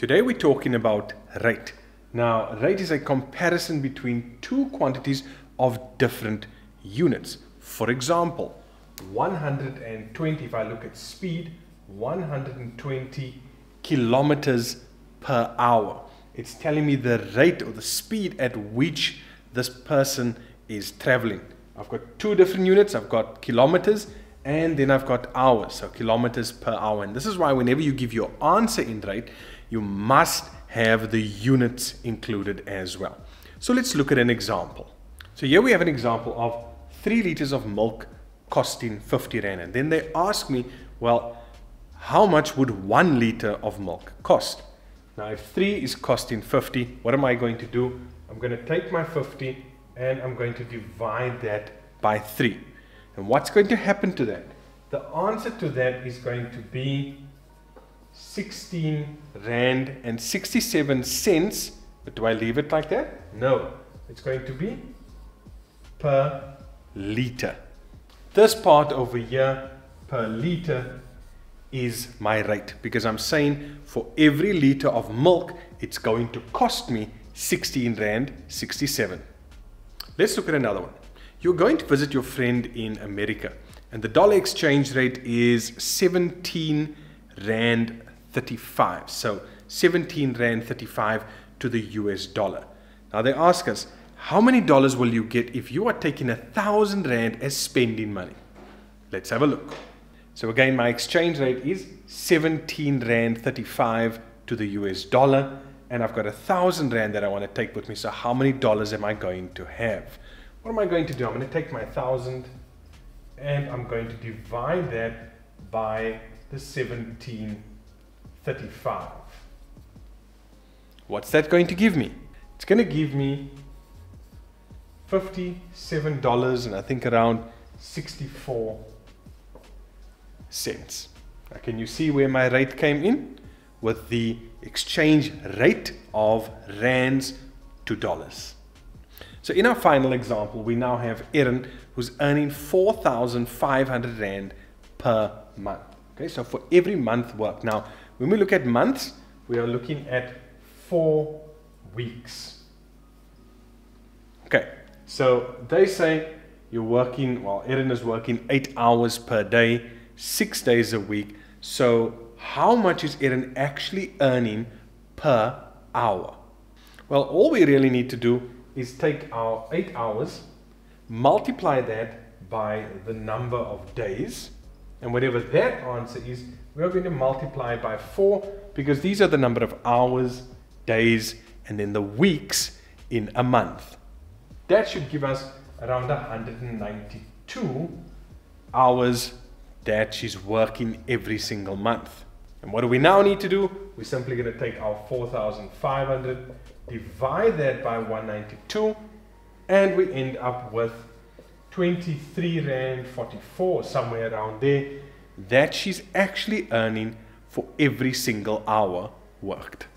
Today we're talking about rate. Now, rate is a comparison between two quantities of different units. For example, 120, if I look at speed, 120 kilometers per hour. It's telling me the rate or the speed at which this person is traveling. I've got two different units. I've got kilometers and then I've got hours, so kilometers per hour. And this is why whenever you give your answer in rate, you must have the units included as well. So let's look at an example. So here we have an example of 3 liters of milk costing 50 rand. And then they ask me, well, how much would 1 liter of milk cost? Now, if 3 is costing 50, what am I going to do? I'm going to take my 50 and I'm going to divide that by 3. And what's going to happen to that? The answer to that is going to be 16 rand and 67 cents. But do I leave it like that? No, it's going to be per liter. This part over here, per liter, is my rate, because I'm saying for every liter of milk it's going to cost me 16 rand 67. Let's look at another one. You're going to visit your friend in America and the dollar exchange rate is 17 rand 35. So 17 rand 35 to the US dollar. Now they ask us, how many dollars will you get if you are taking 1,000 rand as spending money? Let's have a look. So again, my exchange rate is 17 rand 35 to the US dollar, and I've got 1,000 rand that I want to take with me. So how many dollars am I going to have? What am I going to do? I'm going to take my 1,000 and I'm going to divide that by the 1735. What's that going to give me? It's going to give me $57 and I think around 64 cents. Now, can you see where my rate came in? With the exchange rate of rands to dollars. So in our final example, we now have Erin who's earning 4,500 rand per month. Okay, so for every month work. Now, when we look at months, we are looking at 4 weeks. Okay, so they say you're working, well, Erin is working 8 hours per day, 6 days a week. So how much is Erin actually earning per hour? Well, all we really need to do is take our 8 hours, multiply that by the number of days, and whatever that answer is, we're going to multiply by 4, because these are the number of hours, days, and then the weeks in a month. That should give us around 192 hours that she's working every single month. And what do we now need to do? We're simply going to take our 4,500, divide that by 192, and we end up with 23 rand 44, somewhere around there, that she's actually earning for every single hour worked.